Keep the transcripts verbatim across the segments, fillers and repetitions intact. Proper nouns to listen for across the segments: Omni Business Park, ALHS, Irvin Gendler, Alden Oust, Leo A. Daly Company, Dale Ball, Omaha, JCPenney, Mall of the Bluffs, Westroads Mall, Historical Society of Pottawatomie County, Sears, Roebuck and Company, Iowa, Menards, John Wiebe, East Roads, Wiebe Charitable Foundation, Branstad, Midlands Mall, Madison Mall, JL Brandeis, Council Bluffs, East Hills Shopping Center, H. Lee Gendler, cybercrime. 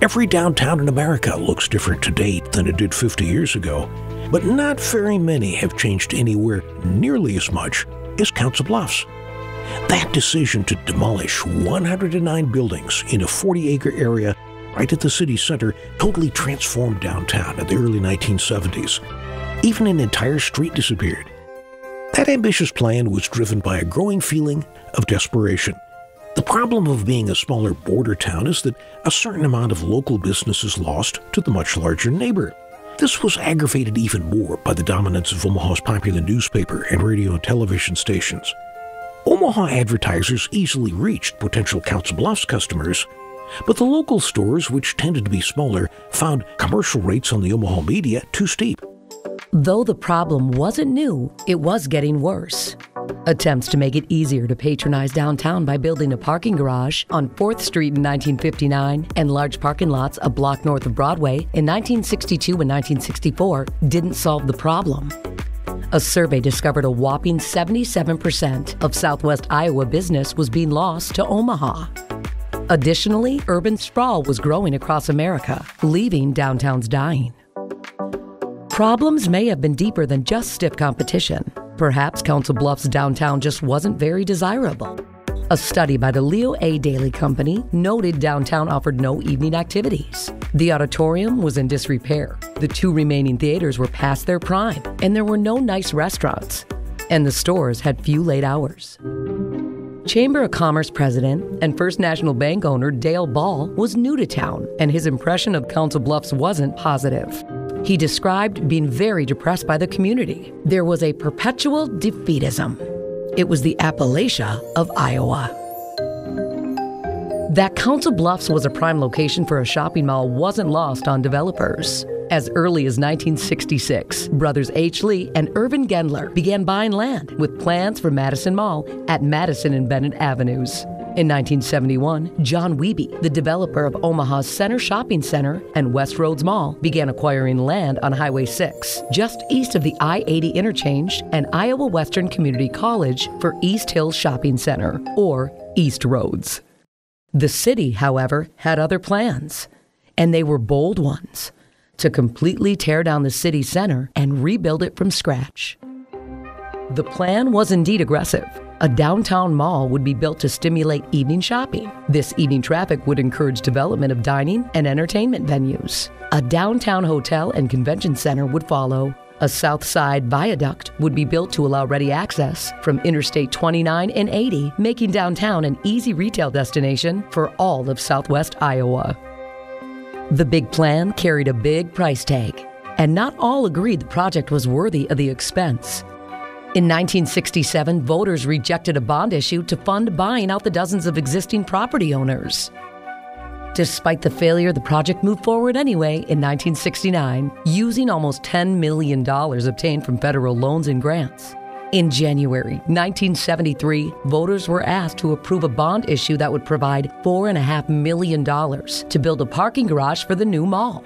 Every downtown in America looks different today than it did fifty years ago, but not very many have changed anywhere nearly as much as Council Bluffs. That decision to demolish one hundred nine buildings in a forty acre area right at the city center totally transformed downtown in the early nineteen seventies. Even an entire street disappeared. That ambitious plan was driven by a growing feeling of desperation. The problem of being a smaller border town is that a certain amount of local business is lost to the much larger neighbor. This was aggravated even more by the dominance of Omaha's popular newspaper and radio and television stations. Omaha advertisers easily reached potential Council Bluffs customers, but the local stores, which tended to be smaller, found commercial rates on the Omaha media too steep. Though the problem wasn't new, it was getting worse. Attempts to make it easier to patronize downtown by building a parking garage on fourth street in nineteen fifty-nine and large parking lots a block north of Broadway in nineteen sixty-two and nineteen sixty-four didn't solve the problem. A survey discovered a whopping seventy-seven percent of Southwest Iowa business was being lost to Omaha. Additionally, urban sprawl was growing across America, leaving downtowns dying. Problems may have been deeper than just stiff competition. Perhaps Council Bluffs downtown just wasn't very desirable. A study by the Leo A. Daly Company noted downtown offered no evening activities. The auditorium was in disrepair, the two remaining theaters were past their prime, and there were no nice restaurants, and the stores had few late hours. Chamber of Commerce president and First National Bank owner Dale Ball was new to town, and his impression of Council Bluffs wasn't positive. He described being very depressed by the community. There was a perpetual defeatism. It was the Appalachia of Iowa. That Council Bluffs was a prime location for a shopping mall wasn't lost on developers. As early as nineteen sixty-six, brothers H. Lee and Irvin Gendler began buying land with plans for Madison Mall at Madison and Bennett Avenues. In nineteen seventy-one, John Wiebe, the developer of Omaha's Center Shopping Center and Westroads Mall, began acquiring land on Highway six, just east of the I eighty interchange and Iowa Western Community College for East Hills Shopping Center, or East Roads. The city, however, had other plans, and they were bold ones, to completely tear down the city center and rebuild it from scratch. The plan was indeed aggressive. A downtown mall would be built to stimulate evening shopping. This evening traffic would encourage development of dining and entertainment venues. A downtown hotel and convention center would follow. A south side viaduct would be built to allow ready access from Interstate twenty-nine and eighty, making downtown an easy retail destination for all of Southwest Iowa. The big plan carried a big price tag, and not all agreed the project was worthy of the expense. In nineteen sixty-seven, voters rejected a bond issue to fund buying out the dozens of existing property owners. Despite the failure, the project moved forward anyway in nineteen sixty-nine, using almost ten million dollars obtained from federal loans and grants. In January nineteen seventy-three, voters were asked to approve a bond issue that would provide four point five million dollars to build a parking garage for the new mall.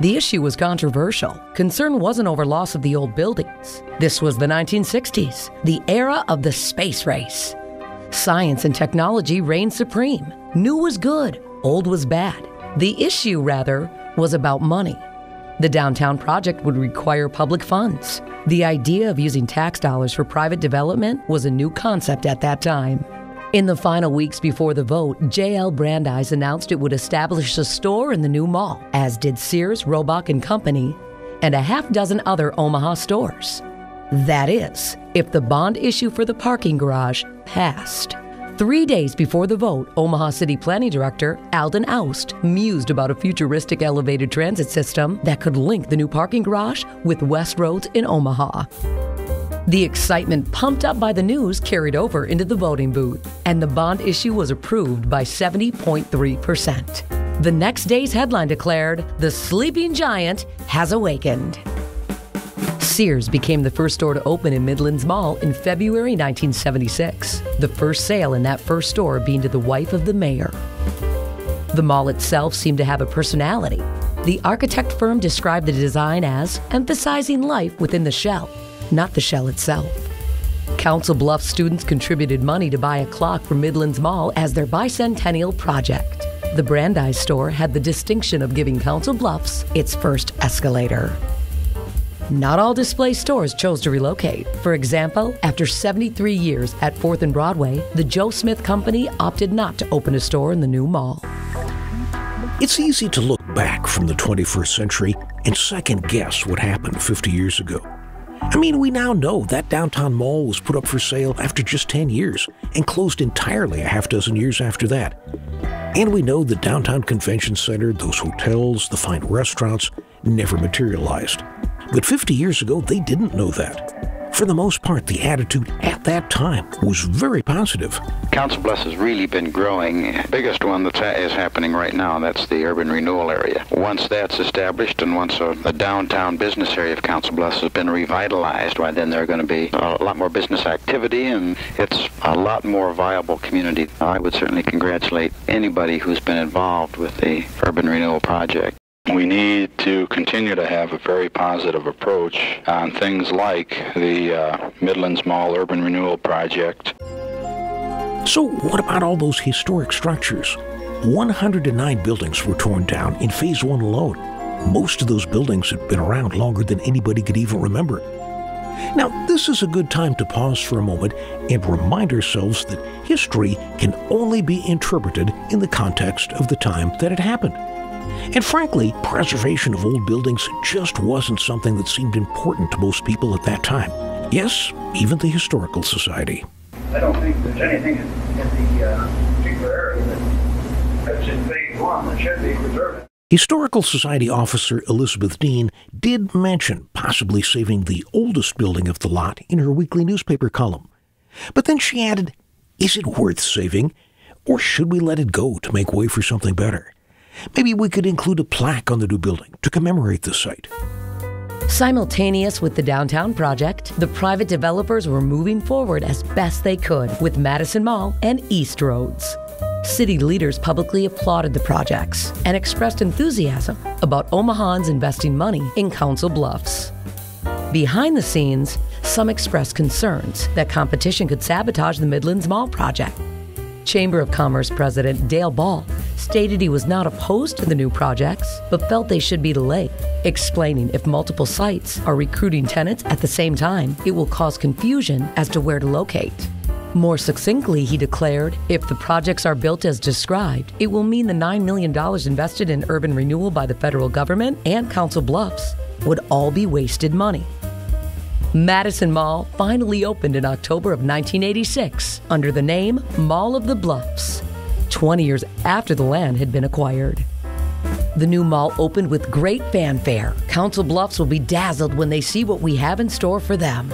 The issue was controversial. Concern wasn't over loss of the old buildings. This was the nineteen sixties, the era of the space race. Science and technology reigned supreme. New was good, old was bad. The issue, rather, was about money. The downtown project would require public funds. The idea of using tax dollars for private development was a new concept at that time. In the final weeks before the vote, J L Brandeis announced it would establish a store in the new mall, as did Sears, Roebuck and Company, and a half dozen other Omaha stores. That is, if the bond issue for the parking garage passed. Three days before the vote, Omaha City Planning Director Alden Oust mused about a futuristic elevated transit system that could link the new parking garage with Westroads in Omaha. The excitement pumped up by the news carried over into the voting booth, and the bond issue was approved by seventy point three percent. The next day's headline declared, "The Sleeping Giant has awakened." Sears became the first store to open in Midlands Mall in February nineteen seventy-six, the first sale in that first store being to the wife of the mayor. The mall itself seemed to have a personality. The architect firm described the design as emphasizing life within the shell, not the shell itself. Council Bluffs students contributed money to buy a clock for Midlands Mall as their bicentennial project. The Brandeis store had the distinction of giving Council Bluffs its first escalator. Not all display stores chose to relocate. For example, after seventy-three years at fourth and Broadway, the Joe Smith Company opted not to open a store in the new mall. It's easy to look back from the twenty-first century and second guess what happened fifty years ago. I mean, we now know that downtown mall was put up for sale after just ten years and closed entirely a half dozen years after that. And we know the downtown convention center, those hotels, the fine restaurants, never materialized. But fifty years ago, they didn't know that. For the most part, the attitude at that time was very positive. Council Bluffs has really been growing. The biggest one that is happening right now, that's the urban renewal area. Once that's established and once a, a downtown business area of Council Bluffs has been revitalized, well, then there are going to be a lot more business activity, and it's a lot more viable community. I would certainly congratulate anybody who's been involved with the urban renewal project. We need to continue to have a very positive approach on things like the uh, Midlands Mall Urban Renewal Project. So what about all those historic structures? one hundred nine buildings were torn down in Phase one alone. Most of those buildings had been around longer than anybody could even remember. Now, this is a good time to pause for a moment and remind ourselves that history can only be interpreted in the context of the time that it happened. And frankly, preservation of old buildings just wasn't something that seemed important to most people at that time. Yes, even the Historical Society. I don't think there's anything in, in the uh, particular area that, that's in Phase One that should be preserved. Historical Society officer Elizabeth Dean did mention possibly saving the oldest building of the lot in her weekly newspaper column. But then she added, is it worth saving, or should we let it go to make way for something better? Maybe we could include a plaque on the new building to commemorate the site. Simultaneous with the downtown project, the private developers were moving forward as best they could with Madison Mall and East Roads. City leaders publicly applauded the projects and expressed enthusiasm about Omahans investing money in Council Bluffs. Behind the scenes, some expressed concerns that competition could sabotage the Midlands Mall project. Chamber of Commerce President Dale Ball stated he was not opposed to the new projects, but felt they should be delayed, explaining if multiple sites are recruiting tenants at the same time, it will cause confusion as to where to locate. More succinctly, he declared, if the projects are built as described, it will mean the nine million dollars invested in urban renewal by the federal government and Council Bluffs would all be wasted money. Madison Mall finally opened in October of nineteen eighty-six under the name Mall of the Bluffs, twenty years after the land had been acquired. The new mall opened with great fanfare. Council Bluffs will be dazzled when they see what we have in store for them.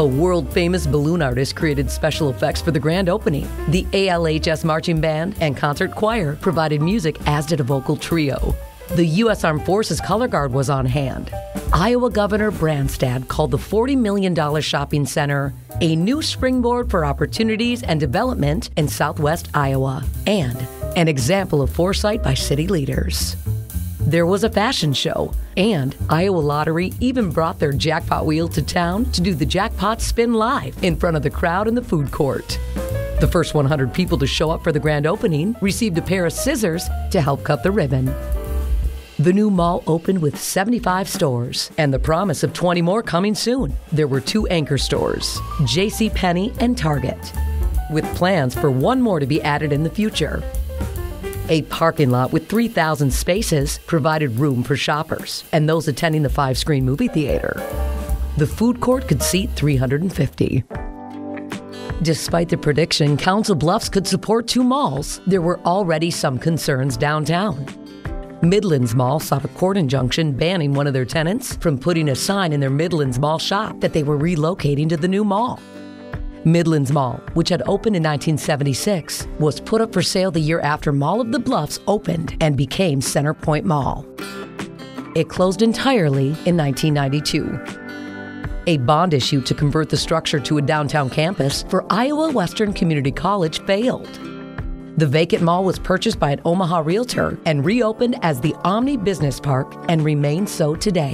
A world-famous balloon artist created special effects for the grand opening. The A L H S Marching Band and Concert Choir provided music, as did a vocal trio. The U S Armed Forces Color Guard was on hand. Iowa Governor Branstad called the forty million dollar shopping center a new springboard for opportunities and development in southwest Iowa, and an example of foresight by city leaders. There was a fashion show, and Iowa Lottery even brought their jackpot wheel to town to do the jackpot spin live in front of the crowd in the food court. The first one hundred people to show up for the grand opening received a pair of scissors to help cut the ribbon. The new mall opened with seventy-five stores and the promise of twenty more coming soon. There were two anchor stores, JCPenney and Target, with plans for one more to be added in the future. A parking lot with three thousand spaces provided room for shoppers and those attending the five-screen movie theater. The food court could seat three hundred fifty. Despite the prediction Council Bluffs could support two malls, there were already some concerns downtown. Midlands Mall sought a court injunction banning one of their tenants from putting a sign in their Midlands Mall shop that they were relocating to the new mall. Midlands Mall, which had opened in nineteen seventy-six, was put up for sale the year after Mall of the Bluffs opened and became Center Point Mall. It closed entirely in nineteen ninety-two. A bond issue to convert the structure to a downtown campus for Iowa Western Community College failed. The vacant mall was purchased by an Omaha realtor and reopened as the Omni Business Park and remains so today.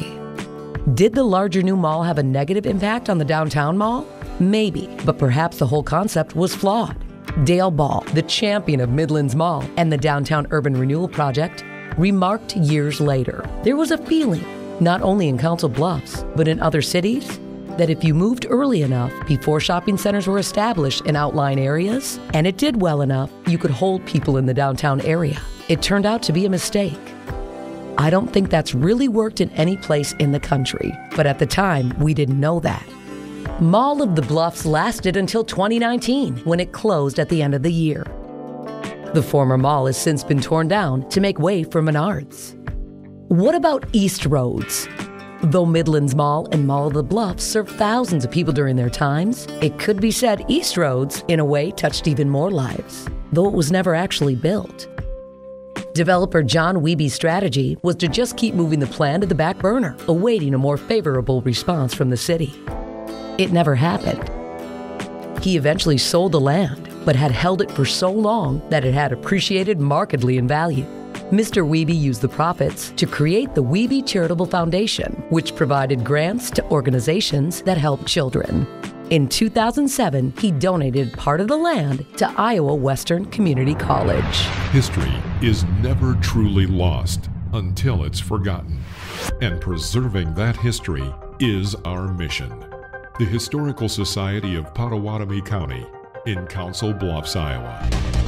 Did the larger new mall have a negative impact on the downtown mall? Maybe, but perhaps the whole concept was flawed. Dale Ball, the champion of Midlands Mall and the Downtown Urban Renewal Project, remarked years later, there was a feeling, not only in Council Bluffs, but in other cities, that if you moved early enough before shopping centers were established in outlying areas, and it did well enough, you could hold people in the downtown area. It turned out to be a mistake. I don't think that's really worked in any place in the country, but at the time, we didn't know that. Mall of the Bluffs lasted until twenty nineteen, when it closed at the end of the year. The former mall has since been torn down to make way for Menards. What about East Roads? Though Midlands Mall and Mall of the Bluffs served thousands of people during their times, it could be said East Roads, in a way, touched even more lives, though it was never actually built. Developer John Wiebe's strategy was to just keep moving the plan to the back burner, awaiting a more favorable response from the city. It never happened. He eventually sold the land, but had held it for so long that it had appreciated markedly in value. Mister Wiebe used the profits to create the Wiebe Charitable Foundation, which provided grants to organizations that help children. In two thousand seven, he donated part of the land to Iowa Western Community College. History is never truly lost until it's forgotten, and preserving that history is our mission. The Historical Society of Pottawatomie County in Council Bluffs, Iowa.